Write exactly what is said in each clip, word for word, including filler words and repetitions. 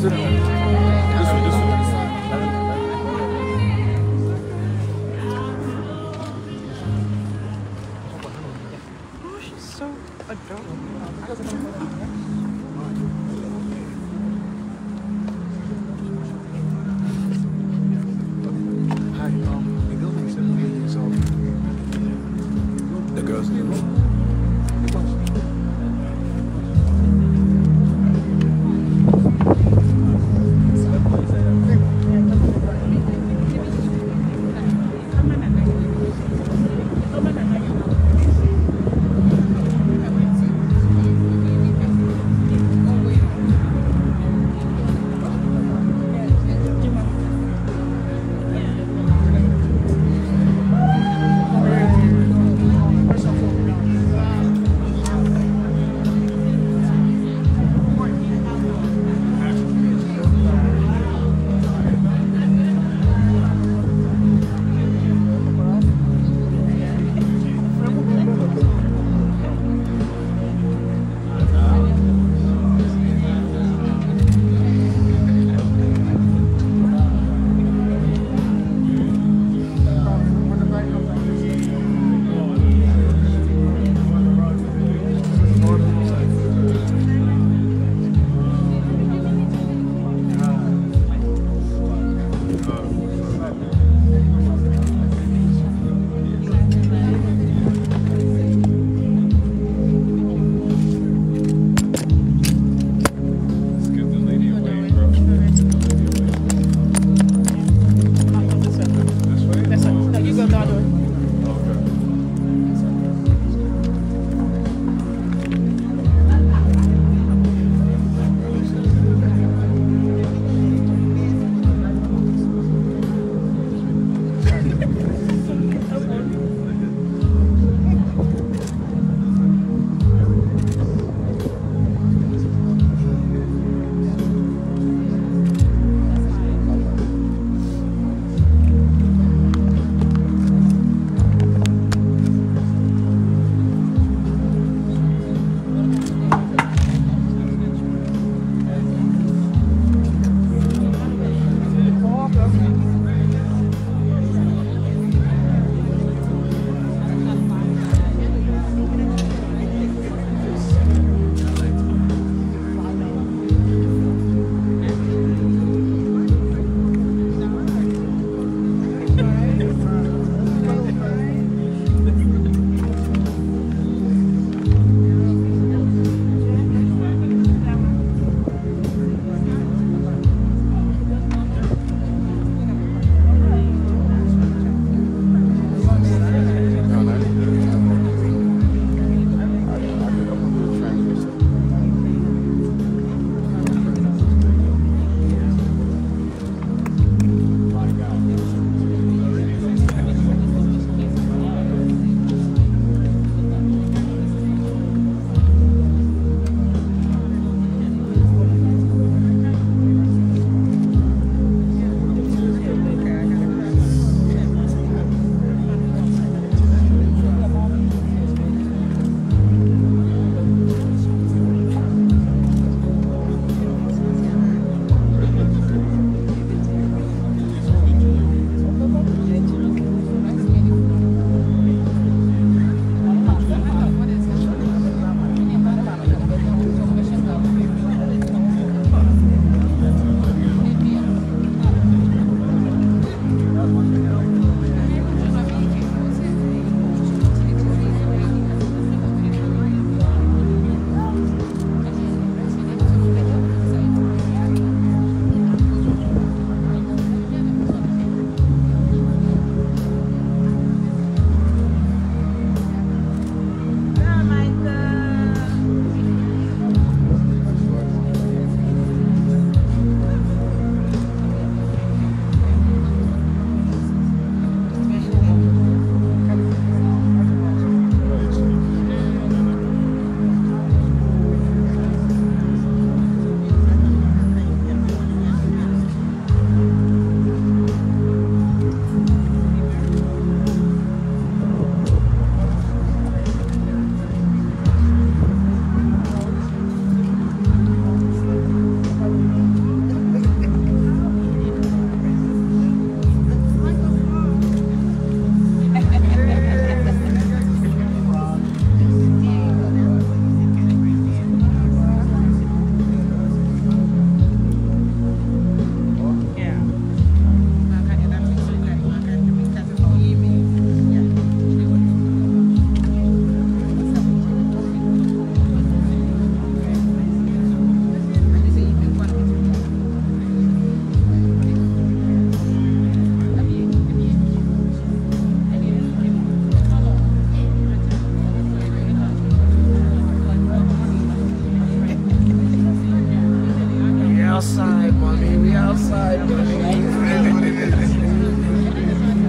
What outside, mommy. We outside, mommy.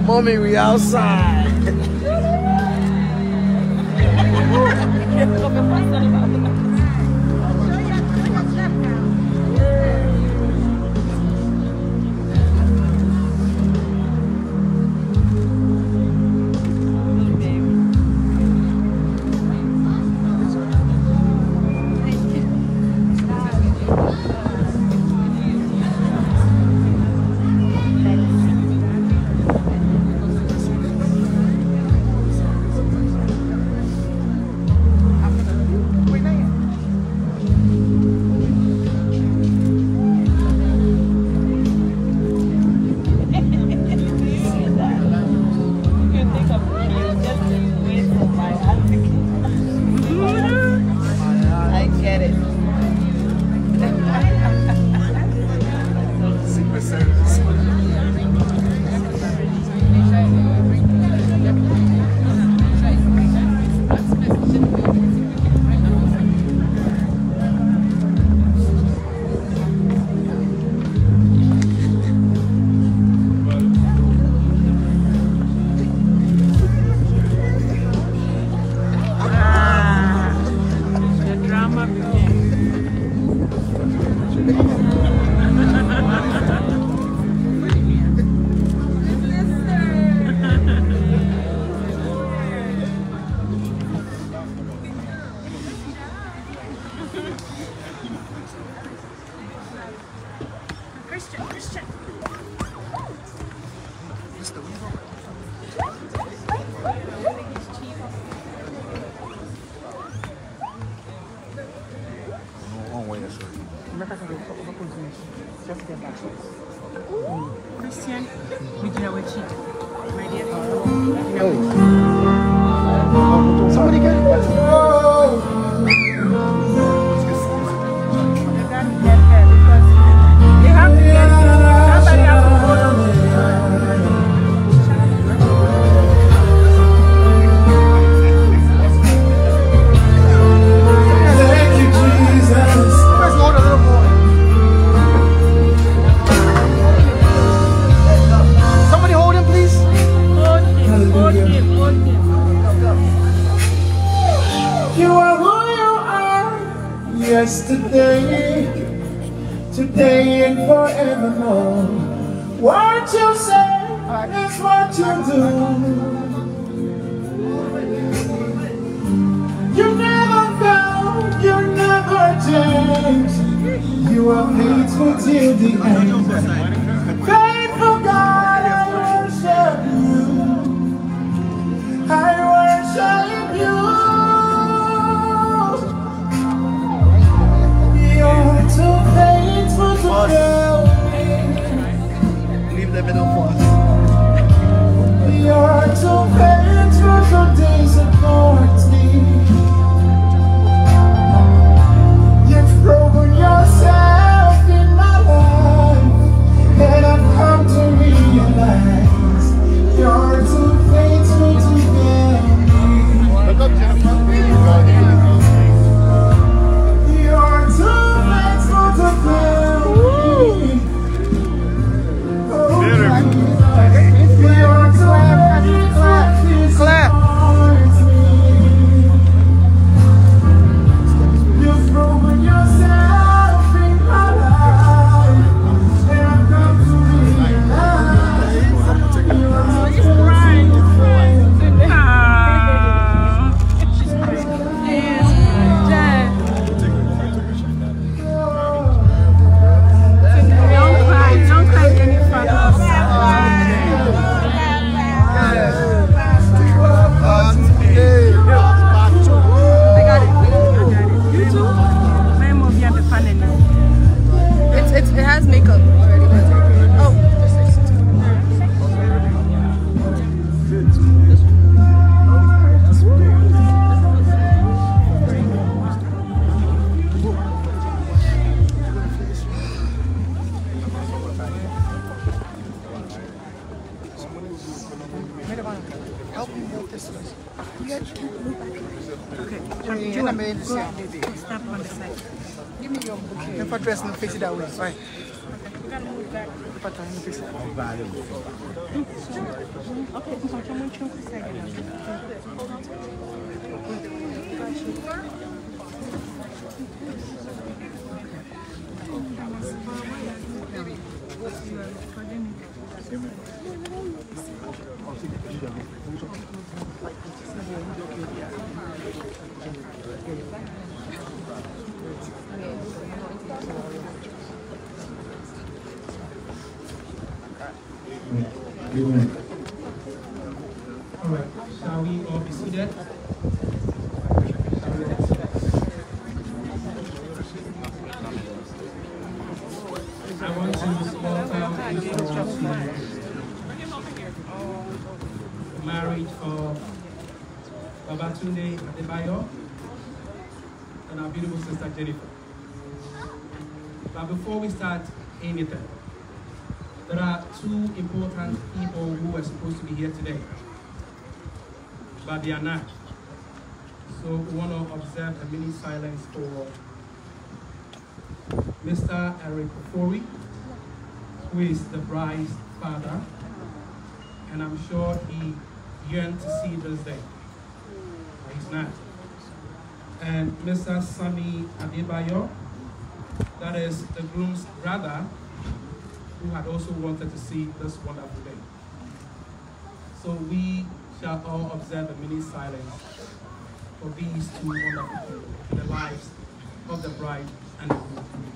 Mommy, we outside. Okay, do you want to stop on the side? Give me your bouquet. Never dress, no face it that way. Fine. We gotta move back. Amen. All right, shall we all be seated? I want to welcome you to the marriage of Babatunde Adebowale and our beautiful sister Jennifer. But before we start anything, there are two important people who are supposed to be here today, but they are not. So we want to observe a minute silence for Mister Eric Fori, who is the bride's father, and I'm sure he yearned to see this day, but he's not. And Mister Sami Adebayo, that is the groom's brother, who had also wanted to see this wonderful day. So we shall all observe a minute silence for these two wonderful people in the lives of the bride and the groom.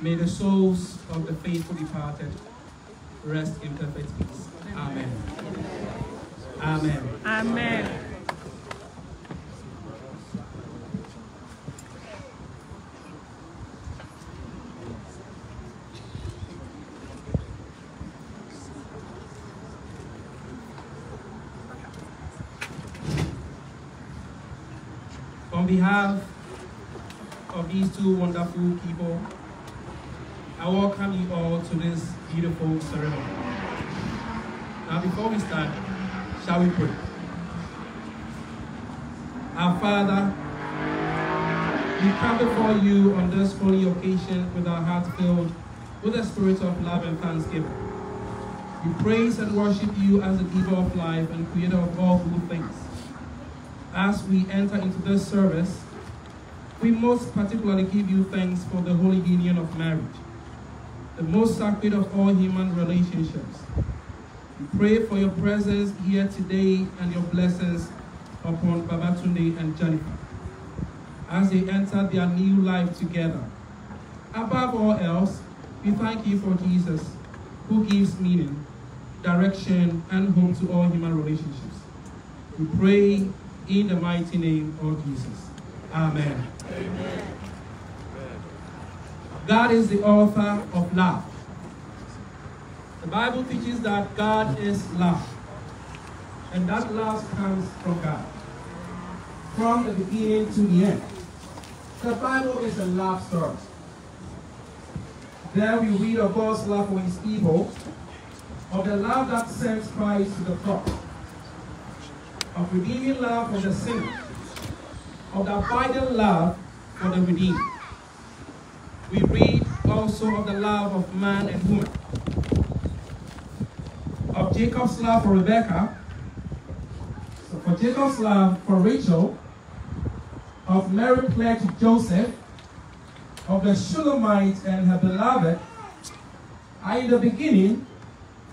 May the souls of the faithful departed rest in perfect peace. Amen. Amen. Amen. Amen. On behalf of these two wonderful people, I welcome you all to this beautiful ceremony. Now, before we start, shall we pray? Our Father, we come before you on this holy occasion with our hearts filled with a spirit of love and thanksgiving. We praise and worship you as the giver of life and creator of all good things. As we enter into this service, we most particularly give you thanks for the holy union of marriage, the most sacred of all human relationships. We pray for your presence here today and your blessings upon Babatunde and Jennifer as they enter their new life together. Above all else, we thank you for Jesus, who gives meaning, direction, and hope to all human relationships. We pray in the mighty name of Jesus. Amen. Amen. God is the author of love. The Bible teaches that God is love, and that love comes from God, from the beginning to the end. The Bible is a love story. There we read of God's love for his people, of the love that sent Christ to the cross, of redeeming love for the sinner, of the abiding love for the redeemed. We read also of the love of man and woman, of Jacob's love for Rebekah, so for Jacob's love for Rachel, of Mary pledged to Joseph, of the Shulamite and her beloved, and in the beginning,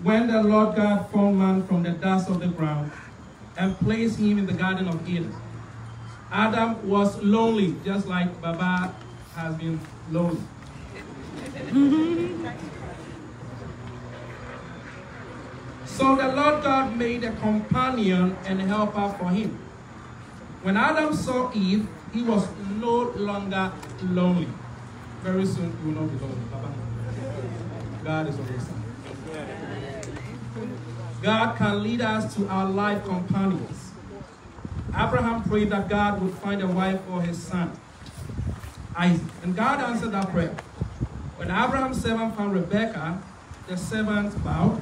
when the Lord God formed man from the dust of the ground and placed him in the Garden of Eden. Adam was lonely, just like Baba has been lonely. So the Lord God made a companion and helper for him. When Adam saw Eve, he was no longer lonely. Very soon you will not be lonely, Baba. God is on your side. God can lead us to our life companions. Abraham prayed that God would find a wife for his son, Isaac. And God answered that prayer. When Abraham's servant found Rebekah, the servant bowed.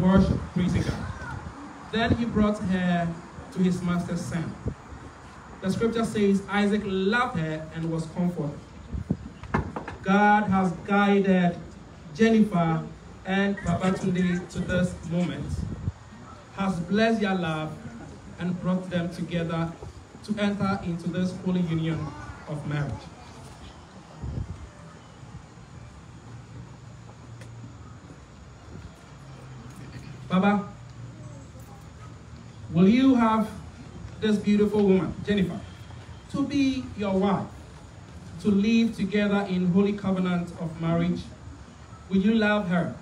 worship critical. Then he brought her to his master's son. The scripture says Isaac loved her and was comforted. God has guided Jennifer and Babatunde to this moment, has blessed their love and brought them together to enter into this holy union of marriage. Baba, will you have this beautiful woman, Jennifer, to be your wife, to live together in holy covenant of marriage? Will you love her,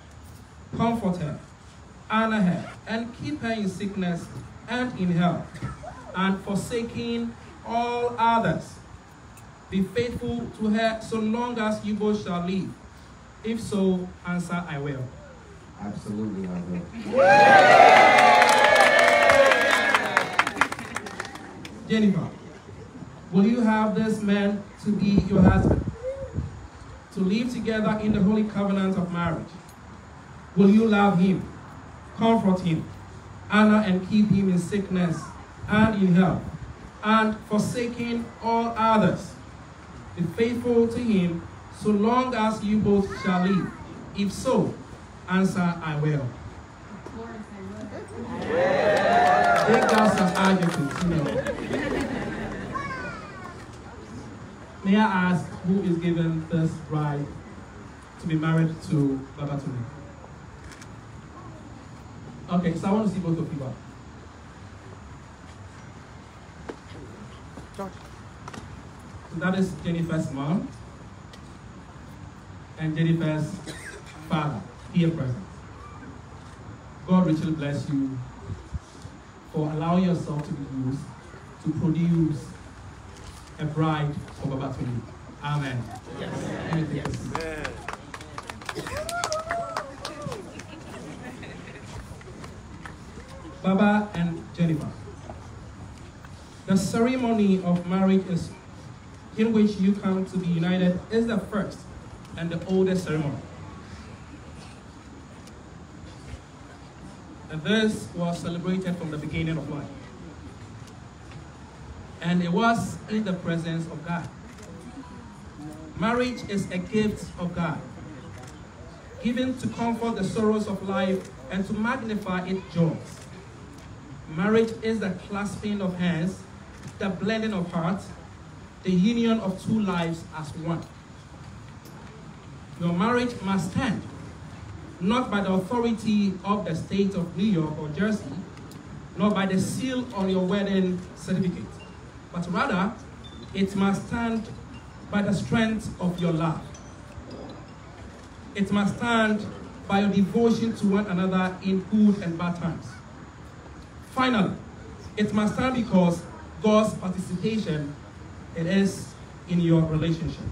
comfort her, honor her, and keep her in sickness and in health, and forsaking all others, be faithful to her so long as you both shall live? If so, answer, I will. Absolutely, I will. Jennifer, will you have this man to be your husband, to live together in the holy covenant of marriage? Will you love him, comfort him, honor and keep him in sickness and in health, and forsaking all others, be faithful to him so long as you both shall live? If so, answer, I will. Lord, I will. Yeah. Take down some adjectives, you know. May I ask who is given this right to be married to Babatunde? Okay, so I want to see both of you. So that is Jennifer's mom and Jennifer's father here present. God richly bless you for allowing yourself to be used to produce a bride for Babatunde. Amen. Yes. Yes. Yes. Baba and Jennifer, the ceremony of marriage is, in which you come to be united, is the first and the oldest ceremony. And this was celebrated from the beginning of life. And it was in the presence of God. Marriage is a gift of God, given to comfort the sorrows of life and to magnify its joys. Marriage is the clasping of hands, the blending of hearts, the union of two lives as one. Your marriage must stand, not by the authority of the state of New York or Jersey, nor by the seal on your wedding certificate, but rather, it must stand by the strength of your love. It must stand by your devotion to one another in good and bad times. Finally, it must stand because God's participation, it is in your relationship.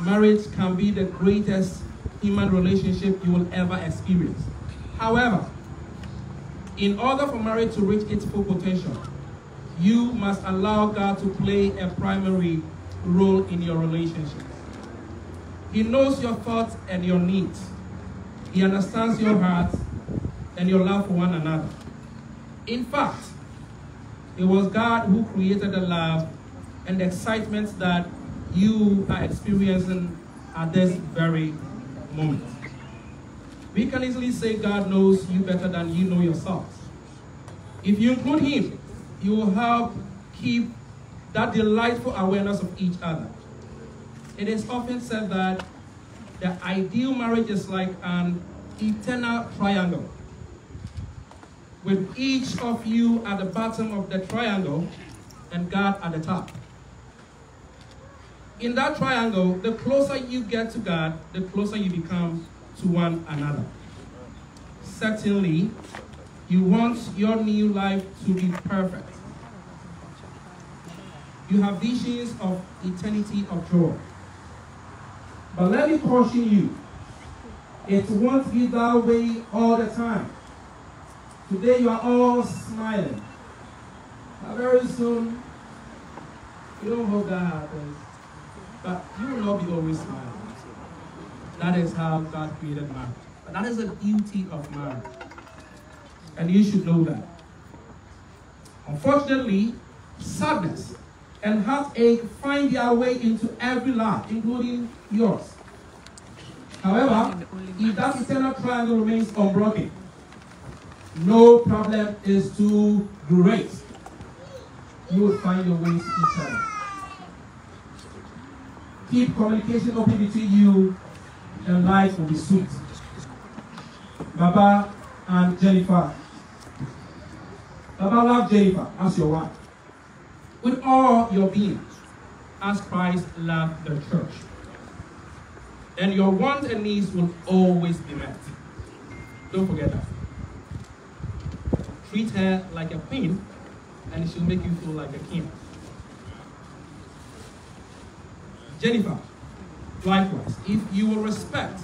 Marriage can be the greatest human relationship you will ever experience. However, in order for marriage to reach its full potential, you must allow God to play a primary role in your relationship. He knows your thoughts and your needs. He understands your heart and your love for one another. In fact, it was God who created the love and the excitement that you are experiencing at this very moment. We can easily say God knows you better than you know yourself. If you include him, you will help keep that delightful awareness of each other. It is often said that the ideal marriage is like an eternal triangle, with each of you at the bottom of the triangle and God at the top. In that triangle, the closer you get to God, the closer you become to one another. Certainly, you want your new life to be perfect. You have visions of eternity of joy. But let me caution you, it won't be that way all the time. Today you are all smiling, but very soon, you don't hope that happens, but you will not be always smiling. That is how God created man. And that is the beauty of marriage. And you should know that. Unfortunately, sadness and heartache find their way into every life, including yours. However, if that eternal triangle remains unbroken, no problem is too great. You will find your ways to each other. Keep communication open between you, and life will be sweet. Baba and Jennifer. Baba loved Jennifer as your wife, with all your being, as Christ loved the church. And your wants and needs will always be met. Don't forget that. Treat her like a queen, and she'll make you feel like a king. Jennifer, likewise, if you will respect,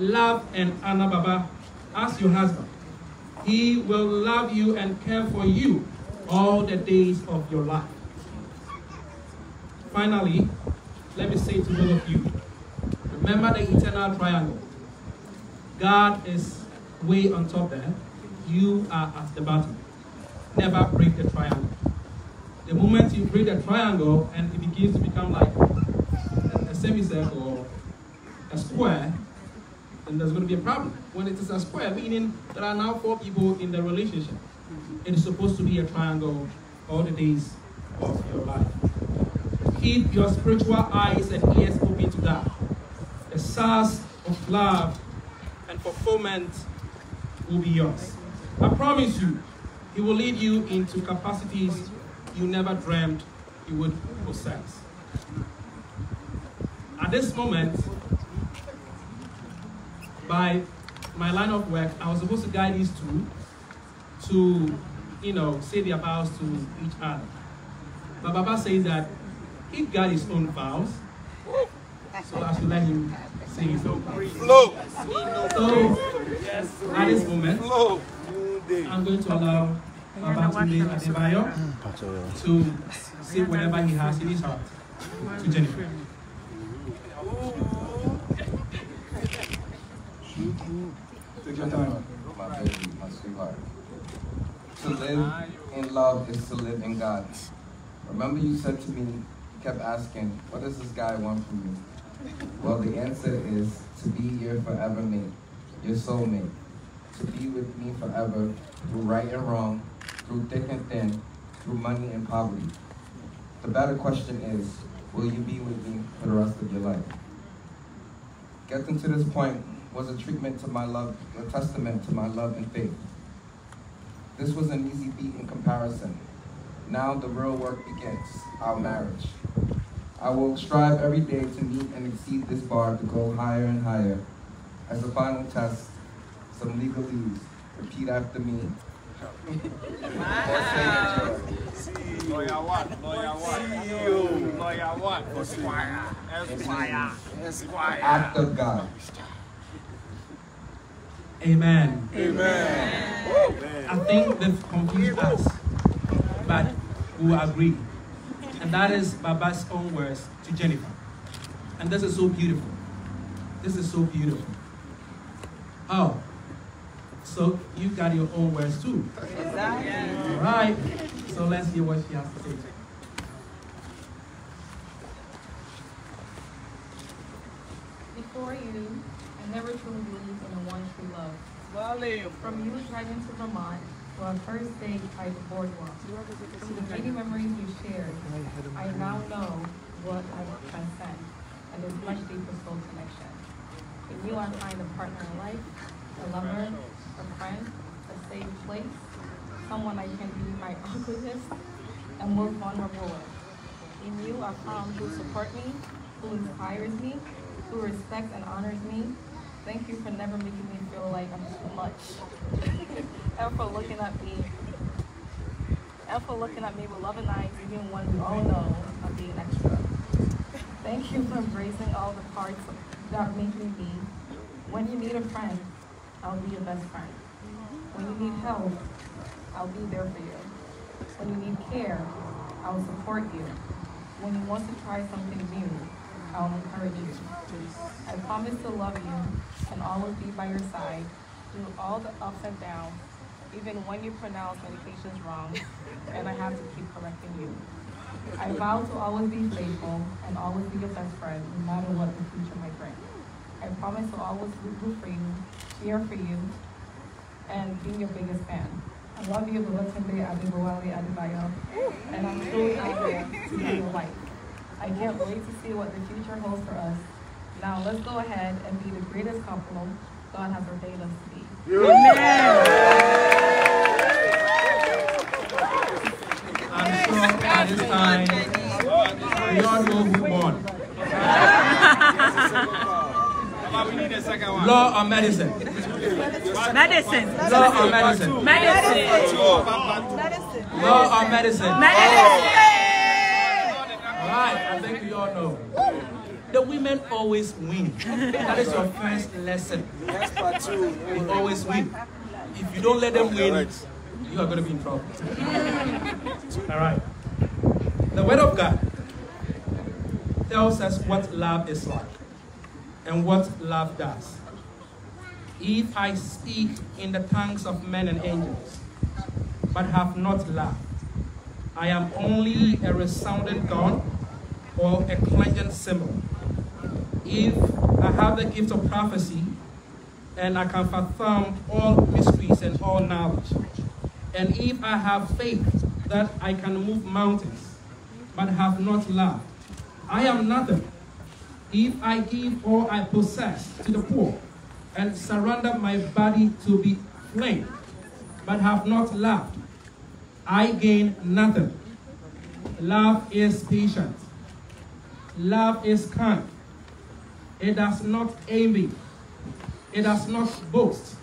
love, and honor Baba as your husband, he will love you and care for you all the days of your life. Finally, let me say to all of you, remember the eternal triangle. God is way on top there. You are at the bottom. Never break the triangle. The moment you break the triangle and it begins to become like a semicircle or a square, then there's going to be a problem. When it is a square, meaning there are now four people in the relationship. It is supposed to be a triangle all the days of your life. Keep your spiritual eyes and ears open to God. The source of love and fulfillment will be yours. I promise you, He will lead you into capacities you never dreamed you would possess. At this moment, by my line of work, I was supposed to guide these two to, you know, say their vows to each other. But Baba says that he got his own vows, so I should let him say his own vows. So, at this moment, I'm going to allow Babatunde Adebowale to say whatever he has in his heart to Jennifer. Take your time. My baby, my sweetheart. To live in love is to live in God. Remember you said to me, kept asking, what does this guy want from me? Well, the answer is to be your forever mate, your soulmate. To be with me forever, through right and wrong, through thick and thin, through money and poverty. The better question is, will you be with me for the rest of your life? Getting to this point was a treatment to my love, a testament to my love and faith. This was an easy beat in comparison. Now the real work begins, our marriage. I will strive every day to meet and exceed this bar, to go higher and higher. As a final test, some legalese. Repeat after me. Wow. Lawyer one, lawyer one, lawyer one, Esquire, Esquire, Esquire. Act of God. Amen. Amen. Amen. I think they've confused us, but we will agree. And that is Baba's own words to Jennifer. And this is so beautiful. This is so beautiful. Oh. So you got your own words too. Exactly. All right. So let's hear what she has to say. Before you, I never truly believed in the one true love. Well, from you driving to Vermont, to our first date by the boardwalk, from the many memories you shared, I now know what I will transcend, and this much deeper soul connection. In you, I find a partner in life, a lover, a friend, a safe place, someone I can be my awkwardness and more vulnerable with. In you, I found who support me, who inspires me, who respects and honors me. Thank you for never making me feel like I'm too much, and for looking at me, and for looking at me with loving eyes, even when we all know I'm being extra. Thank you for embracing all the parts that make me me. When you need a friend, I'll be your best friend. When you need help, I'll be there for you. When you need care, I'll support you. When you want to try something new, I'll encourage you. I promise to love you and always be by your side through all the ups and downs, even when you pronounce medications wrong and I have to keep correcting you. I vow to always be faithful and always be your best friend, no matter what the future might bring. I promise to always root for you, cheer for you, and be your biggest fan. I love you, Babatunde Adebowale Adebayo, and I'm truly out there to be your wife. I can't wait to see what the future holds for us. Now let's go ahead and be the greatest couple God has ordained us to be. Amen! I'm sure at this time, we all know who won. We need a second one. Law or medicine? Medicine. Law or medicine? Medicine. Medicine. Law or medicine? Medicine. I think we all know. The women always win. That is your first lesson. They always win. If you don't let them win, you are going to be in trouble. All right. The Word of God tells us what love is like and what love does. If I speak in the tongues of men and angels, but have not love, I am only a resounding gong or a clanging cymbal. If I have the gift of prophecy, and I can fathom all mysteries and all knowledge, and if I have faith that I can move mountains, but have not love, I am nothing. If I give all I possess to the poor, and surrender my body to be slain, but have not love, I gain nothing. Love is patient. Love is kind. It does not envy. It does not boast.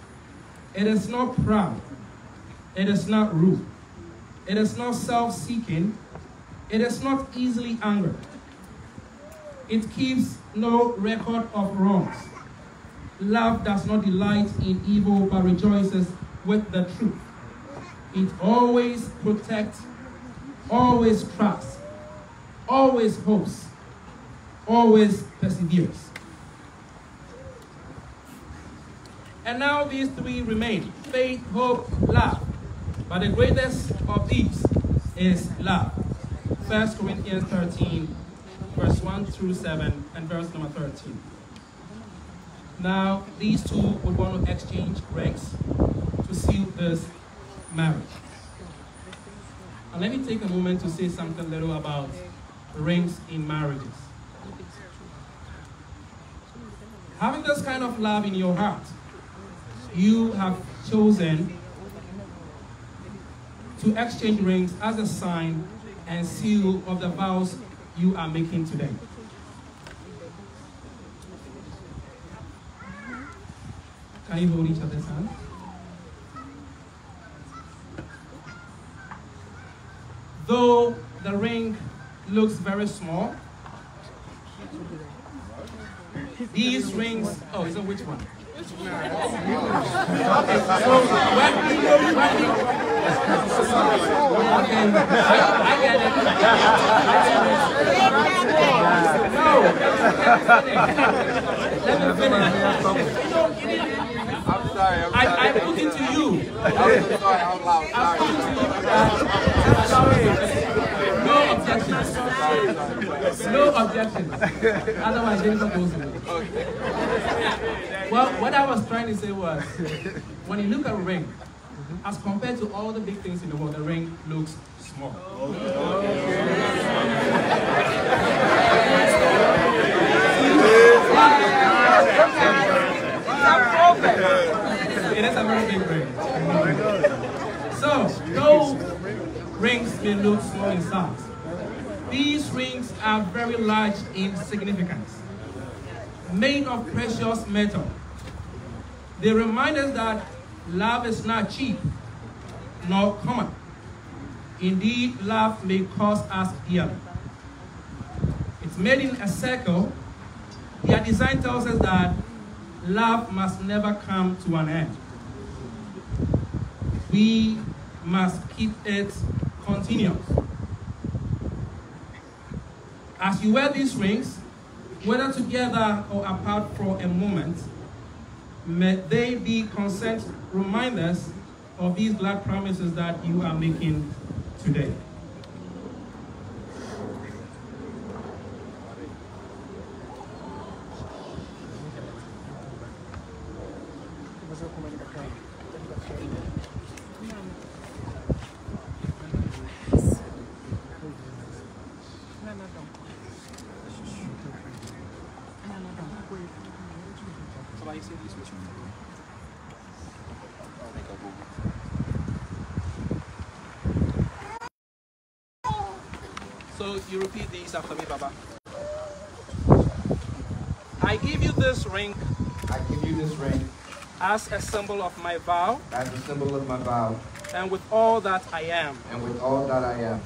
It is not proud. It is not rude. It is not self-seeking. It is not easily angered. It keeps no record of wrongs. Love does not delight in evil, but rejoices with the truth. It always protects, always trusts, always hopes, always perseveres. And now these three remain: faith, hope, love. But the greatest of these is love. First Corinthians thirteen, verse one through seven, and verse number thirteen. Now these two would want to exchange ranks to seal this marriage. And let me take a moment to say something little about rings in marriages. Having this kind of love in your heart, you have chosen to exchange rings as a sign and seal of the vows you are making today. Can you hold each other's hand? Though the ring looks very small, these rings, oh, so which one? Which one? Okay, so when we know, when we I get it. No, let me finish. I'm sorry, I'm sorry. I, I put it to you. I'm sorry, I'm loud. I'm sorry. No objections. No objections. Otherwise, Jennifer goes away. Okay. Well, what I was trying to say was, when you look at a ring, as compared to all the big things in the world, the ring looks small. Okay. Okay. It is a very big ring. So, though rings may look small in size, these rings are very large in significance. Made of precious metal, they remind us that love is not cheap nor common. Indeed, love may cost us dearly. It's made in a circle. Their design tells us that love must never come to an end. We must keep it continuous. As you wear these rings, whether together or apart for a moment, may they be constant reminders of these glad promises that you are making today. So you repeat these after me, Baba. I give you this ring. I give you this ring. As a symbol of my vow. As a symbol of my vow. And with all that I am. And with all that I am.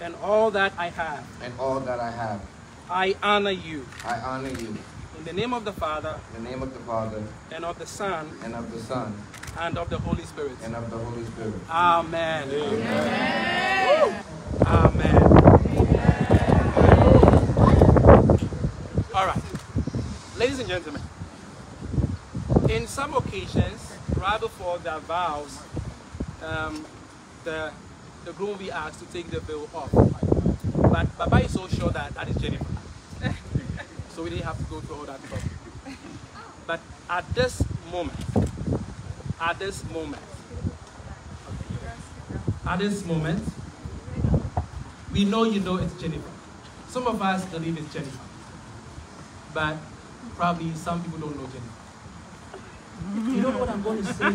And all that I have. And all that I have. I honor you. I honor you. In the name of the Father. In the name of the Father. And of the Son. And of the Son. And of the Holy Spirit. And of the Holy Spirit. Amen. Amen. Amen. Amen. All right, ladies and gentlemen, in some occasions, right before their vows, um, the, the groom will be asked to take the veil off. But Baba is so sure that that is Jennifer. So we didn't have to go through all that trouble. But at this moment, at this moment, at this moment, we know you know it's Jennifer. Some of us believe it's Jennifer. But probably some people don't know Jennifer. You know what I'm going to say?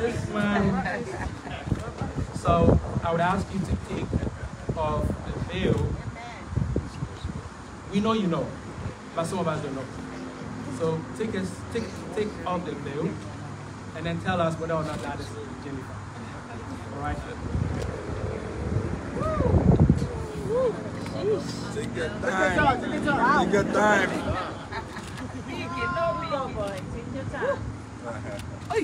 This man. So I would ask you to take off the veil. We know you know, but some of us don't know. So take us, take take off the veil, and then tell us whether or not that is Jennifer. All right. Take your time. Take your time. Take your time. Take your time. Take your time. Hey!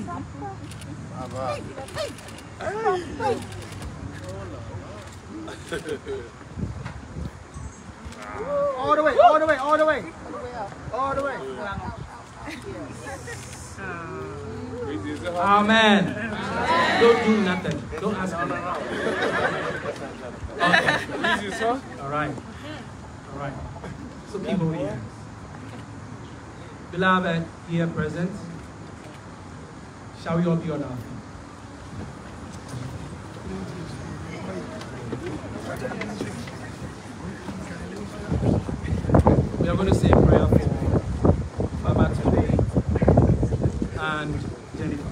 Hey! All the way, all the way, all the way. All the way. Amen. Don't do nothing. Don't ask me. Okay. All right. All right. So people here. Beloved, here present, shall we all be on our feet? We are going to say a prayer for Babatunde and Jennifer.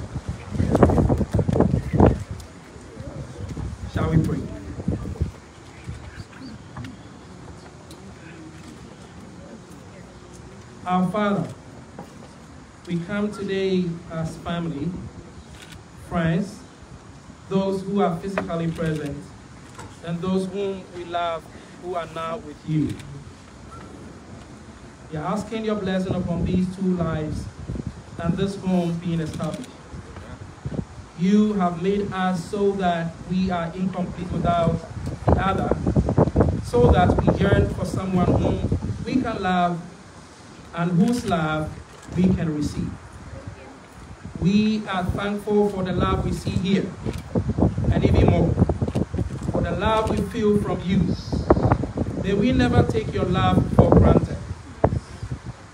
Shall we pray? Our Father, we come today as family, friends, those who are physically present, and those whom we love who are now with you. We are asking your blessing upon these two lives and this home being established. You have made us so that we are incomplete without the other, so that we yearn for someone whom we can love and whose love we can receive. We are thankful for the love we see here, and even more, for the love we feel from you. May we never take your love for granted.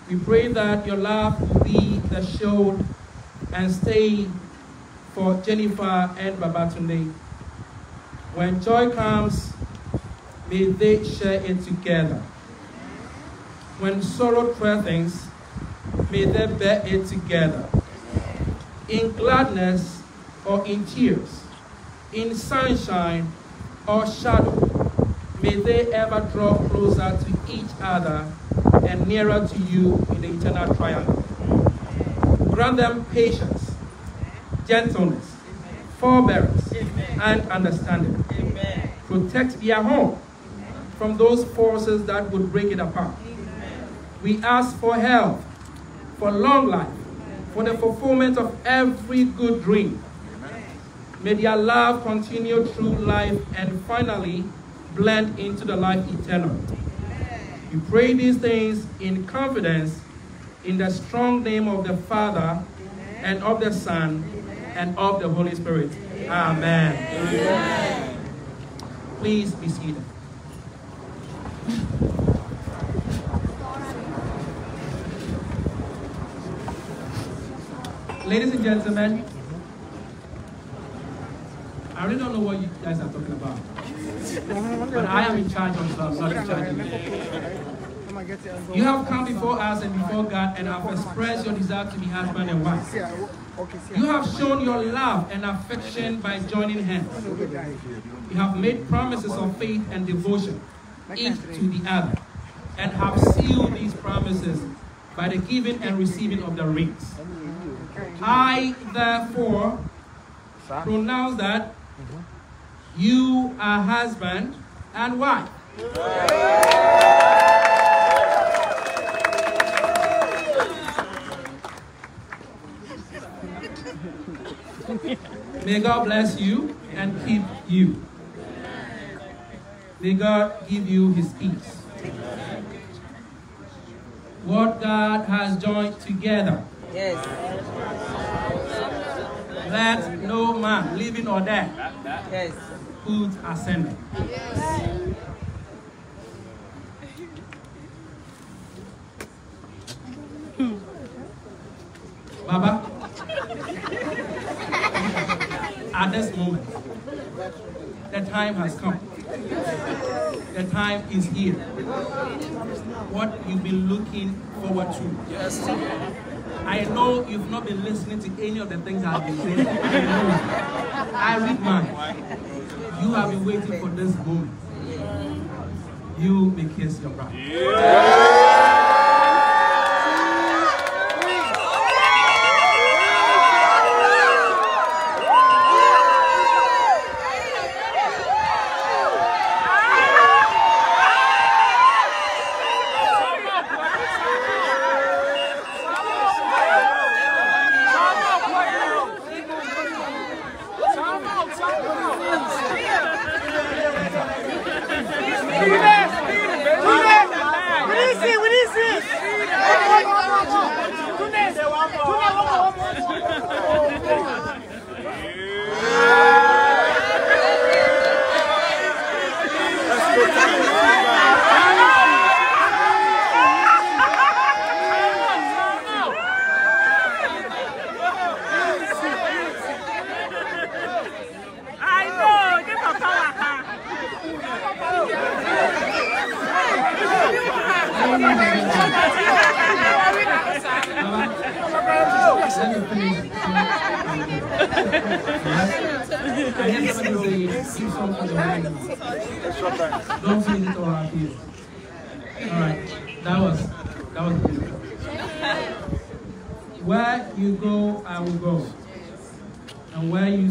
We pray that your love will be the shield and stay for Jennifer and Babatunde. When joy comes, may they share it together. When sorrow threatens, may they bear it together. In gladness or in tears, in sunshine or shadow, may they ever draw closer to each other and nearer to you in the eternal triangle. Grant them patience, gentleness, amen, forbearance, amen, and understanding. Amen. Protect their home, amen, from those forces that would break it apart. Amen. We ask for health, for long life, amen, for the fulfillment of every good dream. Amen. May their love continue through life, and finally blend into the life eternal. We pray these things in confidence in the strong name of the Father, and of the Son, and of the Holy Spirit. Amen. Amen. Please be seated. Ladies and gentlemen, I really don't know what you guys are talking about, but I am in charge of love, not in charge of you. You have come before us and before God and have expressed your desire to be husband and wife. You have shown your love and affection by joining hands. You have made promises of faith and devotion, each to the other, and have sealed these promises by the giving and receiving of the rings. I, therefore, pronounce that you are husband and wife. May God bless you and keep you. May God give you his peace. What God has joined together, yes, let no man, living or dead, yes, put asunder. Yes. Baba, at this moment, the time has come. The time is here. What you've been looking forward to. Yes. I know you've not been listening to any of the things I've been saying. I know. I read mine. You have been waiting for this moment. You may kiss your bride. Yeah. Yes.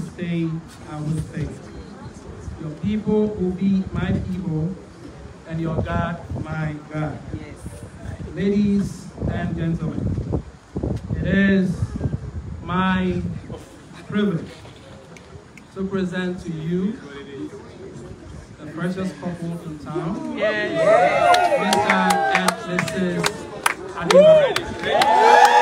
Mister and Missus Adebayo.